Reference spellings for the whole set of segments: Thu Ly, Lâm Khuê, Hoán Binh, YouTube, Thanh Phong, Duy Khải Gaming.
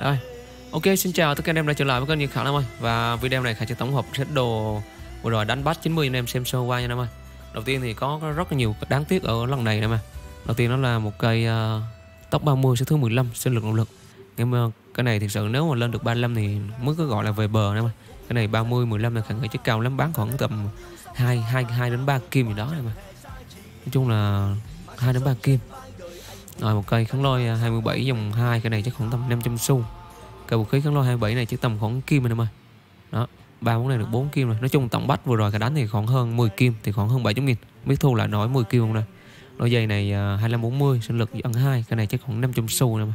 Rồi, ok, xin chào tất cả anh em đã trở lại với kênh Duy Khải ơi. Và video này Khải sẽ tổng hợp set đồ vừa rồi đánh bắt 90 anh em xem sơ qua nha em ơi. Đầu tiên thì có rất là nhiều đáng tiếc ở lần này nè mà. Đầu tiên đó là một cây top 30 số thứ 15 sinh lực động lực. Em cái này thực sự nếu mà lên được 35 thì mới có gọi là về bờ nè mà. Cái này 30 15 là Khải nghĩ chắc cao lắm, bán khoảng tầm 2 đến 3 kim gì đó nè mà. Nói chung là 2 đến 3 kim. Rồi một cây kháng lôi 27 dòng 2, cái này chắc khoảng tầm 500 xu. Cây vũ khí kháng lôi 27 này chỉ tầm khoảng kim em ơi. Đó, 3 món này được 4 kim rồi. Nói chung tổng bách vừa rồi cả đánh thì khoảng hơn 10 kim, thì khoảng hơn 700.000. Biết thu lại nổi 10 kim không đây. Đôi giày này 2540 sinh lực ẩn 2, cái này chắc khoảng 500 xu nè mà.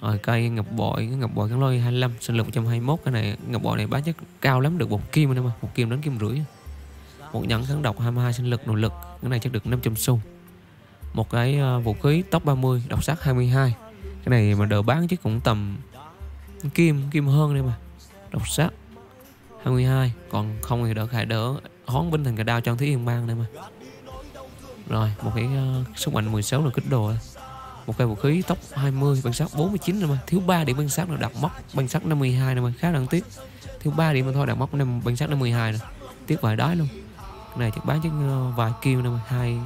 Rồi cây ngập bội kháng lôi 25 sinh lực 121, cái này ngập bội này bán chắc cao lắm được 1 kim nè mà, 1 kim đến kim rưỡi. Một nhẫn kháng độc 22 sinh lực nỗ lực, cái này chắc được 500 xu. Một cái vũ khí top 30 độc sát 22, cái này mà đỡ bán chứ cũng tầm kim hơn đây mà, độc sát 22. Còn không thì đỡ Khải đỡ hón binh thành cà đao cho Thúy Yên mang đây mà. Rồi một cái sức mạnh 16 là kích đồ đây. Một cây vũ khí top 20 bằng sát 49 đây mà, thiếu 3 điểm bằng sát là đặt móc bằng sát 52 đây mà, khá đáng tiếc, thiếu 3 điểm mà thôi đặt móc bằng sát 52 rồi, tiếc vài đói luôn. Cái này chắc bán chứ vài kim nè,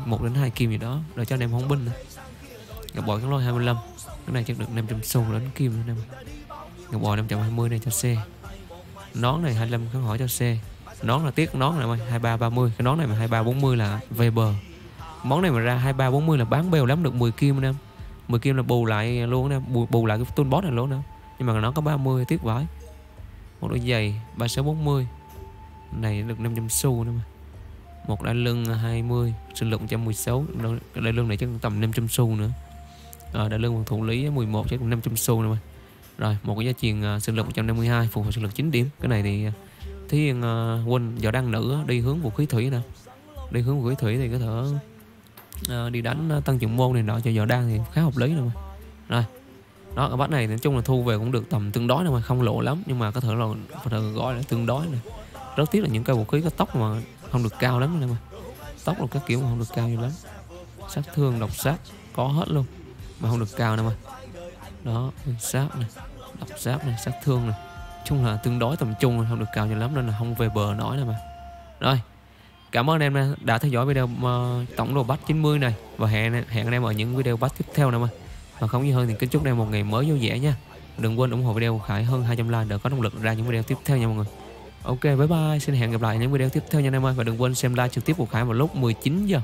1 đến 2 kim gì đó rồi cho anh em hóng binh này. Ngọc bội kháng lôi 25, cái này chắc được 500 xu đến kim nữa nè. Ngọc bội 520 này cho xe. Nón này 25 kháng hỏi cho xe. Nón là tiếc, nón này 2330, cái nón này mà 2340 là về bờ. Món này mà ra 2340 là bán bèo lắm được 10 kim nè. 10 kim là bù lại luôn nè, bù lại cái toolbox này luôn nè. Nhưng mà nó có 30 tiếc vãi. Một đôi giày 3640 này được 500 xu nữa mà. Một đai lưng 20 sinh lực 116, đai lưng này chắc tầm 500 xu nữa. Rồi đai lưng thủ lý 11 chắc 500 xu nữa. Rồi một cái giá truyền sinh lực 152 phục hồi sinh lực 9 điểm, cái này thì Thúy Quỳnh võ đăng nữ đi hướng vũ khí thủy nè. Đi hướng vũ khí thủy thì có thể đi đánh tăng trưởng môn này nọ cho võ đăng thì khá hợp lý rồi. Rồi đó, cái bát này nói chung là thu về cũng được tầm tương đối đâu mà không lộ lắm, nhưng mà có thể là gọi là tương đối này. Rất tiếc là những cây vũ khí có tốc mà không được cao lắm nè mà. Tốc là các kiểu mà không được cao nhiều lắm. Sát thương độc sát có hết luôn mà không được cao nè mà. Đó, sát này, độc sát này, sát thương này. Chung là tương đối tầm trung, không được cao nhiều lắm nên là không về bờ nổi nè mà. Rồi, cảm ơn anh em đã theo dõi video tổng đồ batch 90 này và hẹn anh em ở những video batch tiếp theo nè mà. Và không gì hơn thì kính chúc anh em một ngày mới vui vẻ nha. Đừng quên ủng hộ video Khải hơn 200 like để có động lực ra những video tiếp theo nha mọi người. Ok, bye bye, xin hẹn gặp lại những video tiếp theo nha anh em ơi. Và đừng quên xem live trực tiếp của Khải vào lúc 19 giờ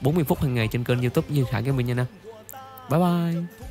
40 phút hàng ngày trên kênh YouTube Duy Khải Gaming nha anh em. Bye bye.